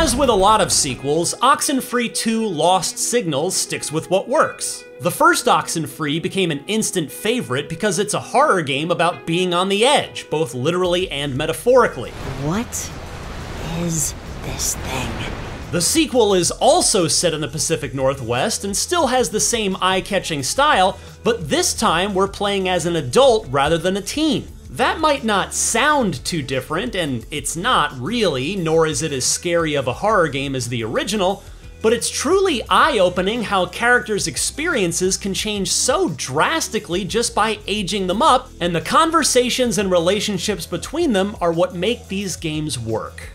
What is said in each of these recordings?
As with a lot of sequels, Oxenfree 2: Lost Signals sticks with what works. The first Oxenfree became an instant favorite because it's a horror game about being on the edge, both literally and metaphorically. What is this thing? The sequel is also set in the Pacific Northwest and still has the same eye-catching style, but this time we're playing as an adult rather than a teen. That might not sound too different, and it's not really, nor is it as scary of a horror game as the original, but it's truly eye-opening how characters' experiences can change so drastically just by aging them up, and the conversations and relationships between them are what make these games work.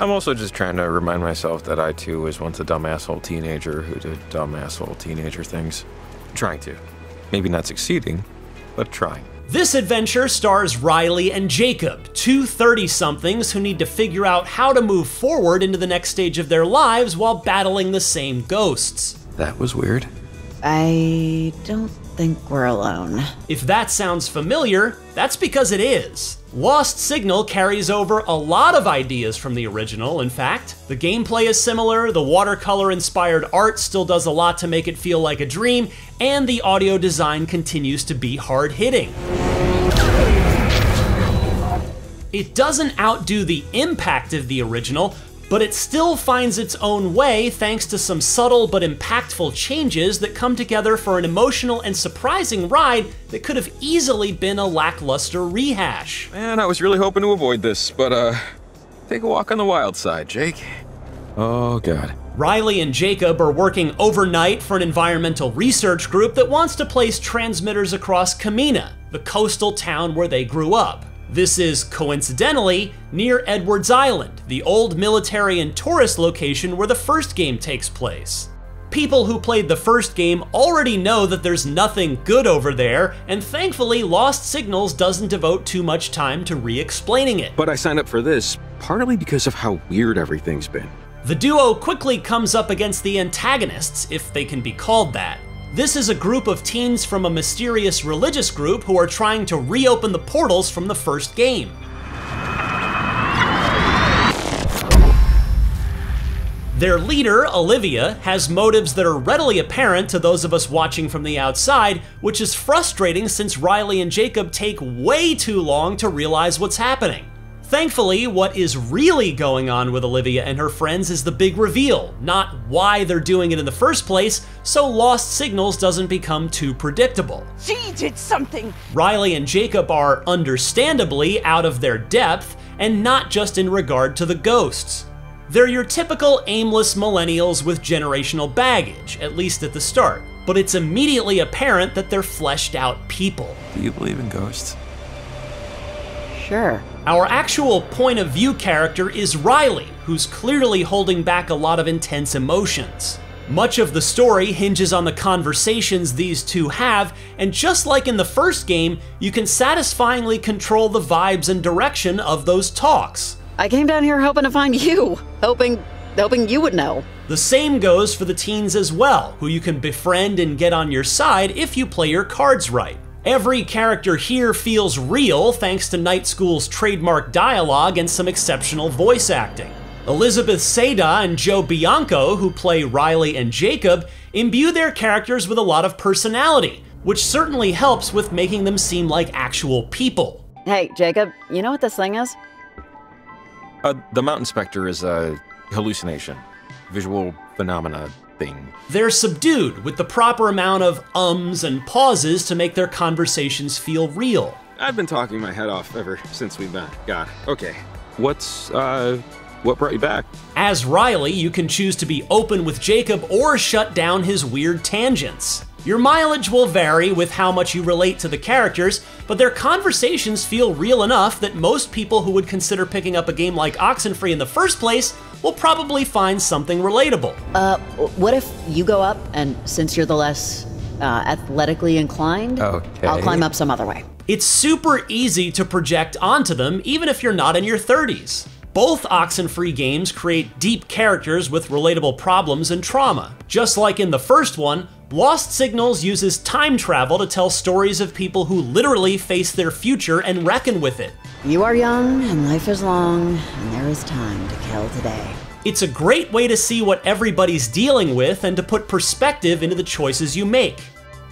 I'm also just trying to remind myself that I too was once a dumb asshole teenager who did dumb asshole teenager things. Trying to. Maybe not succeeding, but trying. This adventure stars Riley and Jacob, two 30-somethings who need to figure out how to move forward into the next stage of their lives while battling the same ghosts. That was weird. I don't think we're alone. If that sounds familiar, that's because it is. Lost Signal carries over a lot of ideas from the original, in fact. The gameplay is similar, the watercolor-inspired art still does a lot to make it feel like a dream, and the audio design continues to be hard-hitting. It doesn't outdo the impact of the original, but it still finds its own way thanks to some subtle but impactful changes that come together for an emotional and surprising ride that could have easily been a lackluster rehash. Man, I was really hoping to avoid this, but take a walk on the wild side, Jake. Oh God. Riley and Jacob are working overnight for an environmental research group that wants to place transmitters across Camena, the coastal town where they grew up. This is, coincidentally, near Edwards Island, the old military and tourist location where the first game takes place. People who played the first game already know that there's nothing good over there, and thankfully Lost Signals doesn't devote too much time to re-explaining it. But I signed up for this, partly because of how weird everything's been. The duo quickly comes up against the antagonists, if they can be called that. This is a group of teens from a mysterious religious group who are trying to reopen the portals from the first game. Their leader, Olivia, has motives that are readily apparent to those of us watching from the outside, which is frustrating since Riley and Jacob take way too long to realize what's happening. Thankfully, what is really going on with Olivia and her friends is the big reveal, not why they're doing it in the first place, so Lost Signals doesn't become too predictable. She did something! Riley and Jacob are, understandably, out of their depth, and not just in regard to the ghosts. They're your typical aimless millennials with generational baggage, at least at the start, but it's immediately apparent that they're fleshed out people. Do you believe in ghosts? Sure. Our actual point of view character is Riley, who's clearly holding back a lot of intense emotions. Much of the story hinges on the conversations these two have, and just like in the first game, you can satisfyingly control the vibes and direction of those talks. I came down here hoping to find you, hoping you would know. The same goes for the teens as well, who you can befriend and get on your side if you play your cards right. Every character here feels real thanks to Night School's trademark dialogue and some exceptional voice acting. Elizabeth Seydah and Joe Bianco, who play Riley and Jacob, imbue their characters with a lot of personality, which certainly helps with making them seem like actual people. Hey, Jacob, you know what this thing is? The mountain specter is a hallucination, visual phenomena. Thing. They're subdued with the proper amount of ums and pauses to make their conversations feel real. I've been talking my head off ever since we've met. God, okay. What brought you back? As Riley, you can choose to be open with Jacob or shut down his weird tangents. Your mileage will vary with how much you relate to the characters, but their conversations feel real enough that most people who would consider picking up a game like Oxenfree in the first place will probably find something relatable. What if you go up, and since you're the less athletically inclined, okay. I'll climb up some other way. It's super easy to project onto them, even if you're not in your 30s. Both Oxenfree games create deep characters with relatable problems and trauma. Just like in the first one, Lost Signals uses time travel to tell stories of people who literally face their future and reckon with it. You are young, and life is long, and there is time to kill today. It's a great way to see what everybody's dealing with and to put perspective into the choices you make.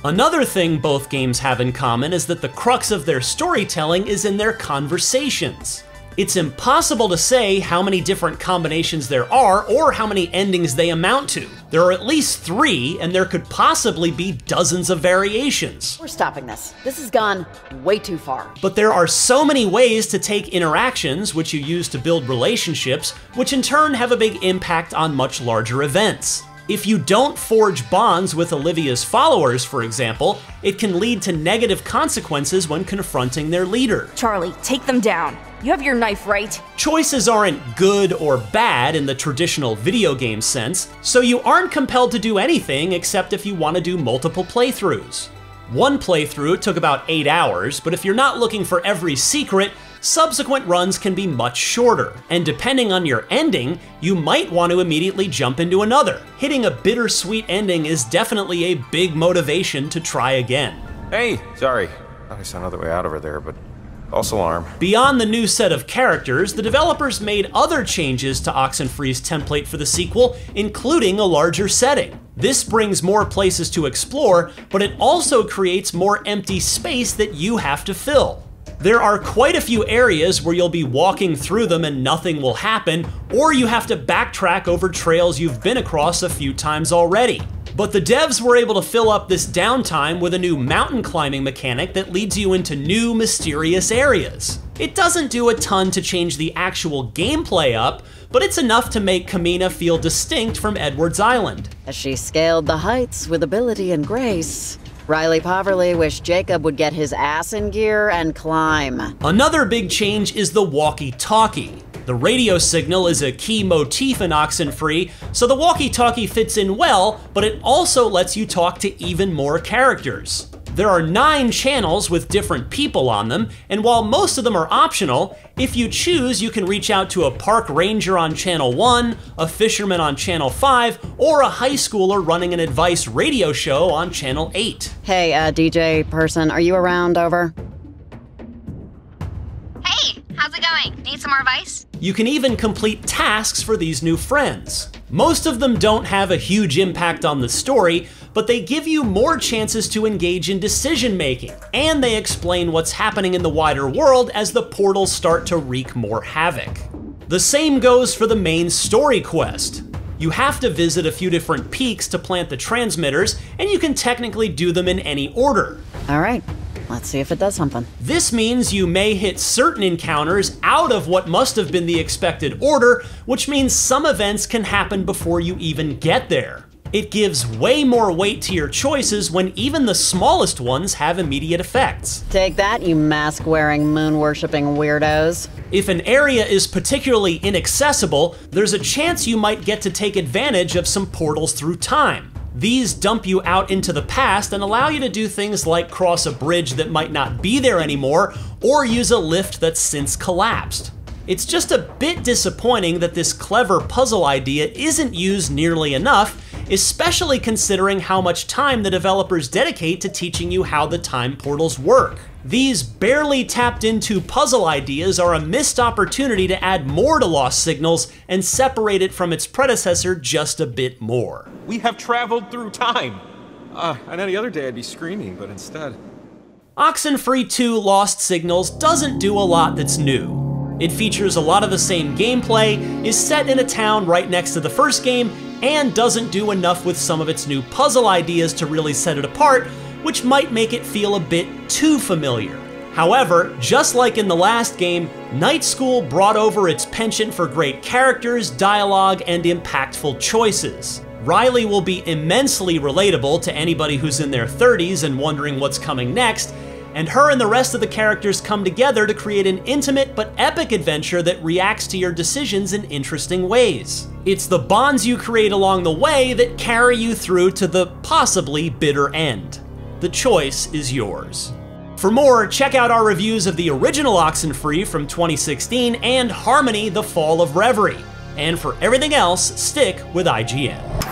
Another thing both games have in common is that the crux of their storytelling is in their conversations. It's impossible to say how many different combinations there are or how many endings they amount to. There are at least 3, and there could possibly be dozens of variations. We're stopping this. This has gone way too far. But there are so many ways to take interactions, which you use to build relationships, which in turn have a big impact on much larger events. If you don't forge bonds with Olivia's followers, for example, it can lead to negative consequences when confronting their leader. Charlie, take them down. You have your knife, right? Choices aren't good or bad in the traditional video game sense, so you aren't compelled to do anything except if you want to do multiple playthroughs. One playthrough took about 8 hours, but if you're not looking for every secret, subsequent runs can be much shorter, and depending on your ending, you might want to immediately jump into another. Hitting a bittersweet ending is definitely a big motivation to try again. Hey, sorry. I saw another way out over there, but false alarm. Beyond the new set of characters, the developers made other changes to Oxenfree's template for the sequel, including a larger setting. This brings more places to explore, but it also creates more empty space that you have to fill. There are quite a few areas where you'll be walking through them and nothing will happen, or you have to backtrack over trails you've been across a few times already. But the devs were able to fill up this downtime with a new mountain climbing mechanic that leads you into new mysterious areas. It doesn't do a ton to change the actual gameplay up, but it's enough to make Camena feel distinct from Edwards Island. As she scaled the heights with ability and grace, Riley Poverly wished Jacob would get his ass in gear and climb. Another big change is the walkie-talkie. The radio signal is a key motif in Oxenfree, so the walkie-talkie fits in well, but it also lets you talk to even more characters. There are 9 channels with different people on them, and while most of them are optional, if you choose, you can reach out to a park ranger on channel 1, a fisherman on channel 5, or a high schooler running an advice radio show on channel 8. Hey, DJ person, are you around? Over. Hey, how's it going? Need some more advice? You can even complete tasks for these new friends. Most of them don't have a huge impact on the story, but they give you more chances to engage in decision-making, and they explain what's happening in the wider world as the portals start to wreak more havoc. The same goes for the main story quest. You have to visit a few different peaks to plant the transmitters, and you can technically do them in any order. All right. Let's see if it does something. This means you may hit certain encounters out of what must have been the expected order, which means some events can happen before you even get there. It gives way more weight to your choices when even the smallest ones have immediate effects. Take that, you mask-wearing, moon-worshipping weirdos. If an area is particularly inaccessible, there's a chance you might get to take advantage of some portals through time. These dump you out into the past and allow you to do things like cross a bridge that might not be there anymore, or use a lift that's since collapsed. It's just a bit disappointing that this clever puzzle idea isn't used nearly enough, especially considering how much time the developers dedicate to teaching you how the time portals work. These barely tapped into puzzle ideas are a missed opportunity to add more to Lost Signals and separate it from its predecessor just a bit more. We have traveled through time. I know the other day I'd be screaming, but instead... Oxenfree 2: Lost Signals doesn't do a lot that's new. It features a lot of the same gameplay, is set in a town right next to the first game, and doesn't do enough with some of its new puzzle ideas to really set it apart, which might make it feel a bit too familiar. However, just like in the last game, Night School brought over its penchant for great characters, dialogue, and impactful choices. Riley will be immensely relatable to anybody who's in their 30s and wondering what's coming next, and her and the rest of the characters come together to create an intimate but epic adventure that reacts to your decisions in interesting ways. It's the bonds you create along the way that carry you through to the possibly bitter end. The choice is yours. For more, check out our reviews of the original Oxenfree from 2016 and Harmony: The Fall of Reverie. And for everything else, stick with IGN.